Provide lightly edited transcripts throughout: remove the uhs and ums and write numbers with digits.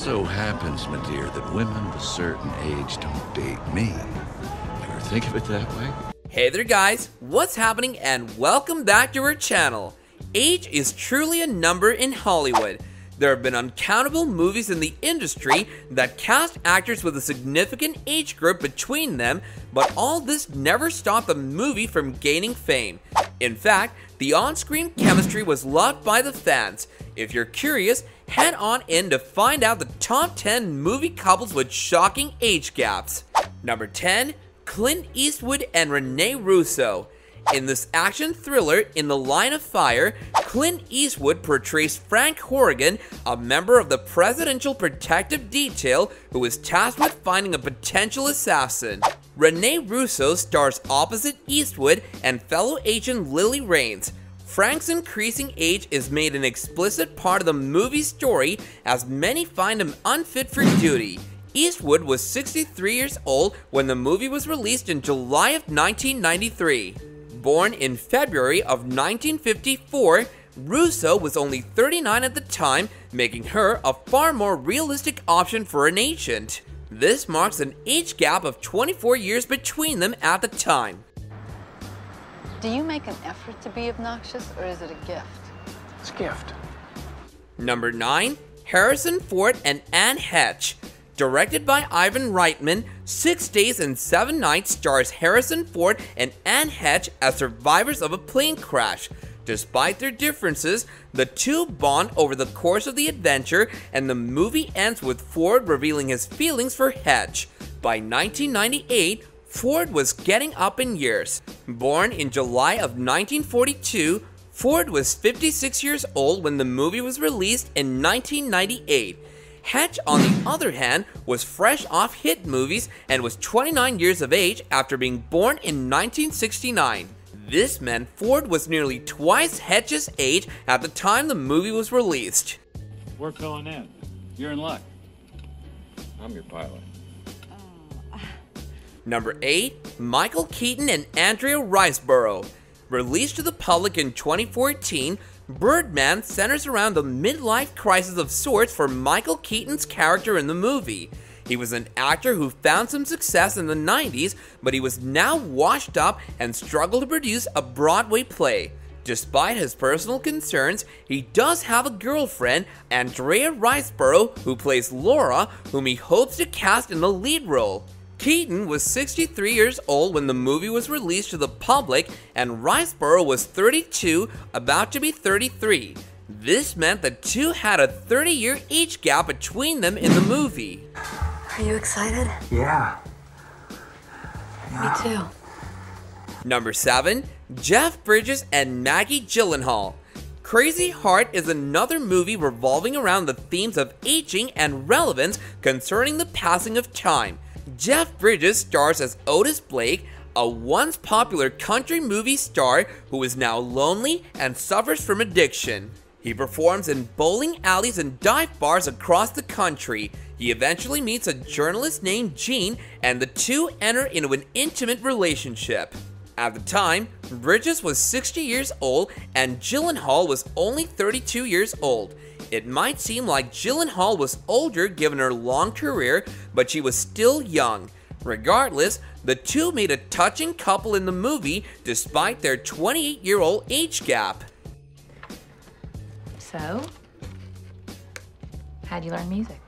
just so happens, my dear, that women of a certain age don't date me. Ever think of it that way? Hey there guys, what's happening and welcome back to our channel. Age is truly a number in Hollywood. There have been uncountable movies in the industry that cast actors with a significant age group between them, but all this never stopped the movie from gaining fame. In fact, the on-screen chemistry was loved by the fans. If you're curious, head on in to find out the top 10 movie couples with shocking age gaps. Number 10, Clint Eastwood and Renee Russo. In this action thriller, In the Line of Fire, Clint Eastwood portrays Frank Horrigan, a member of the Presidential Protective Detail who is tasked with finding a potential assassin. Renee Russo stars opposite Eastwood and fellow agent Lily Raines. Frank's increasing age is made an explicit part of the movie's story as many find him unfit for duty. Eastwood was 63 years old when the movie was released in July of 1993. Born in February of 1954, Russo was only 39 at the time, making her a far more realistic option for an agent. This marks an age gap of 24 years between them at the time. Do you make an effort to be obnoxious, or is it a gift? It's a gift. Number 9, Harrison Ford and Anne Heche. Directed by Ivan Reitman, 6 Days and Seven Nights stars Harrison Ford and Anne Heche as survivors of a plane crash. Despite their differences, the two bond over the course of the adventure, and the movie ends with Ford revealing his feelings for Heche. By 1998, Ford was getting up in years. Born in July of 1942, Ford was 56 years old when the movie was released in 1998. Heche, on the other hand, was fresh off hit movies and was 29 years of age after being born in 1969. This meant Ford was nearly twice Heche's age at the time the movie was released. We're filling in. You're in luck. I'm your pilot. Number 8, Michael Keaton and Andrea Riseborough. Released to the public in 2014, Birdman centers around the midlife crisis of sorts for Michael Keaton's character in the movie. He was an actor who found some success in the 90s, but he was now washed up and struggled to produce a Broadway play. Despite his personal concerns, he does have a girlfriend, Andrea Riseborough, who plays Laura, whom he hopes to cast in the lead role. Keaton was 63 years old when the movie was released to the public, and Riseborough was 32, about to be 33. This meant the two had a 30-year age gap between them in the movie. Are you excited? Yeah. Me too. Number 7, Jeff Bridges and Maggie Gyllenhaal. Crazy Heart is another movie revolving around the themes of aging and relevance concerning the passing of time. Jeff Bridges stars as Otis Blake, a once popular country movie star who is now lonely and suffers from addiction. He performs in bowling alleys and dive bars across the country. He eventually meets a journalist named Jean, and the two enter into an intimate relationship. At the time, Bridges was 60 years old and Gyllenhaal was only 32 years old. It might seem like Gyllenhaal was older given her long career, but she was still young. Regardless, the two made a touching couple in the movie despite their 28-year-old age gap. So, how'd you learn music?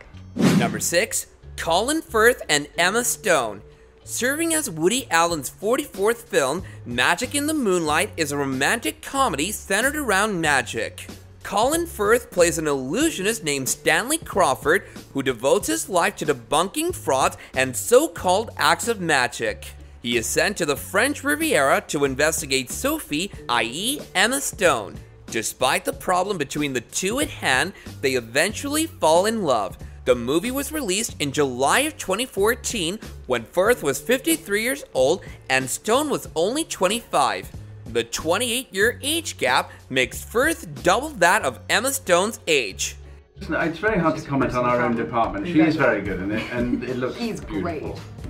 Number 6, Colin Firth and Emma Stone. Serving as Woody Allen's 44th film, Magic in the Moonlight is a romantic comedy centered around magic. Colin Firth plays an illusionist named Stanley Crawford who devotes his life to debunking frauds and so-called acts of magic. He is sent to the French Riviera to investigate Sophie, i.e. Emma Stone. Despite the problem between the two at hand, they eventually fall in love. The movie was released in July of 2014 when Firth was 53 years old and Stone was only 25. The 28-year age gap makes Firth double that of Emma Stone's age. It's very hard to comment on our own department. She is very good in it, and it looks beautiful. Great.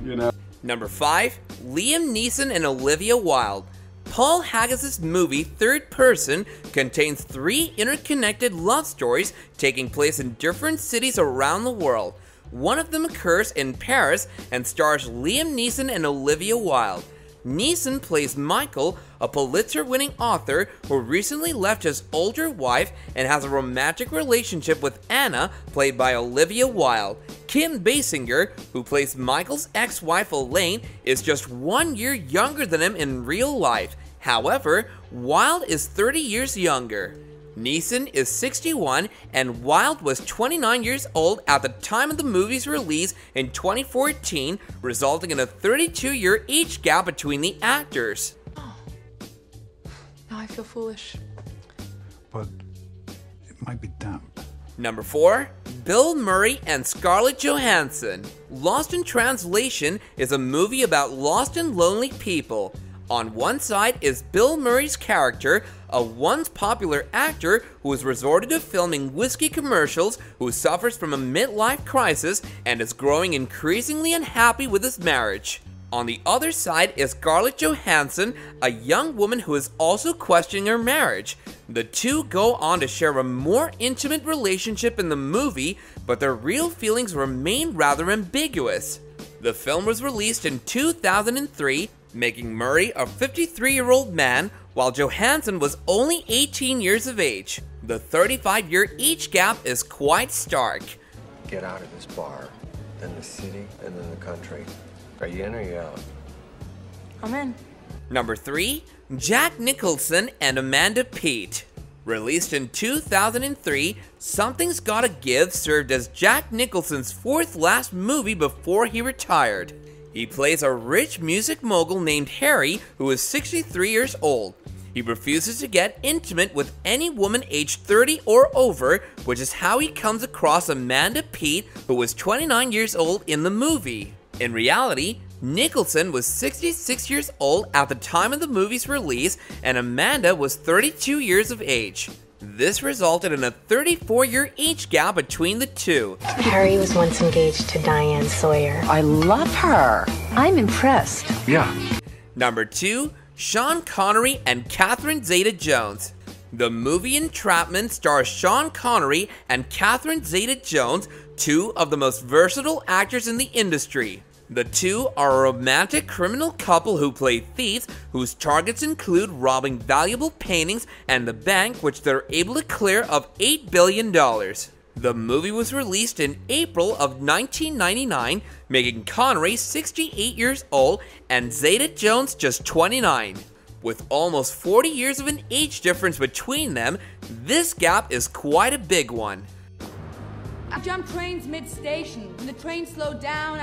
You know? Number 5, Liam Neeson and Olivia Wilde. Paul Haggis's movie Third Person contains three interconnected love stories taking place in different cities around the world. One of them occurs in Paris and stars Liam Neeson and Olivia Wilde. Neeson plays Michael, a Pulitzer-winning author who recently left his older wife and has a romantic relationship with Anna, played by Olivia Wilde. Kim Basinger, who plays Michael's ex-wife Elaine, is just 1 year younger than him in real life. However, Wilde is 30 years younger. Neeson is 61 and Wilde was 29 years old at the time of the movie's release in 2014, resulting in a 32-year age gap between the actors. Oh. Now I feel foolish. But it might be damp. Number 4. Bill Murray and Scarlett Johansson. Lost in Translation is a movie about lost and lonely people. On one side is Bill Murray's character, a once popular actor who has resorted to filming whiskey commercials, who suffers from a midlife crisis and is growing increasingly unhappy with his marriage. On the other side is Scarlett Johansson, a young woman who is also questioning her marriage. The two go on to share a more intimate relationship in the movie, but their real feelings remain rather ambiguous. The film was released in 2003, making Murray a 53-year-old man, while Johansson was only 18 years of age. The 35-year age gap is quite stark. Get out of this bar, then the city, and then the country. Are you in or you out? I'm in. Number 3. Jack Nicholson and Amanda Peet. Released in 2003, Something's Gotta Give served as Jack Nicholson's fourth last movie before he retired. He plays a rich music mogul named Harry, who is 63 years old. He refuses to get intimate with any woman aged 30 or over, which is how he comes across Amanda Peet, who was 29 years old in the movie. In reality, Nicholson was 66 years old at the time of the movie's release, and Amanda was 32 years of age. This resulted in a 34-year age gap between the two. Harry was once engaged to Diane Sawyer. I love her. I'm impressed. Yeah. Number 2. Sean Connery and Catherine Zeta-Jones. The movie Entrapment stars Sean Connery and Catherine Zeta-Jones, two of the most versatile actors in the industry. The two are a romantic criminal couple who play thieves, whose targets include robbing valuable paintings and the bank, which they're able to clear of $8 billion. The movie was released in April of 1999, making Connery 68 years old and Zeta-Jones just 29. With almost 40 years of an age difference between them, this gap is quite a big one. I jumped trains mid-station, and the train slowed down,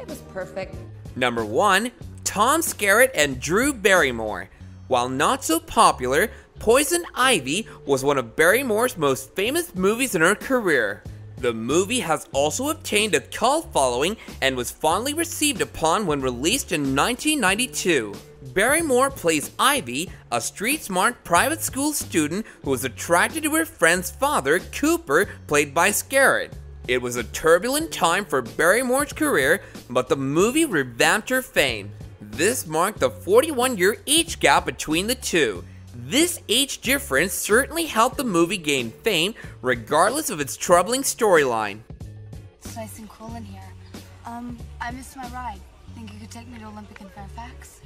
it was perfect. Number 1. Tom Skerritt and Drew Barrymore. While not so popular, Poison Ivy was one of Barrymore's most famous movies in her career. The movie has also obtained a cult following and was fondly received upon when released in 1992. Barrymore plays Ivy, a street-smart private school student who is attracted to her friend's father, Cooper, played by Skerritt. It was a turbulent time for Barrymore's career, but the movie revamped her fame. This marked the 41-year age gap between the two. This age difference certainly helped the movie gain fame, regardless of its troubling storyline. It's nice and cool in here. I missed my ride. Think you could take me to Olympic in Fairfax?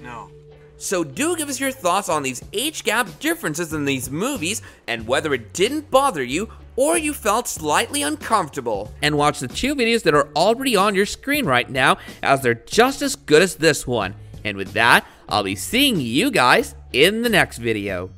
No. So do give us your thoughts on these age gap differences in these movies and whether it didn't bother you or you felt slightly uncomfortable. And watch the two videos that are already on your screen right now, as they're just as good as this one. And with that, I'll be seeing you guys in the next video.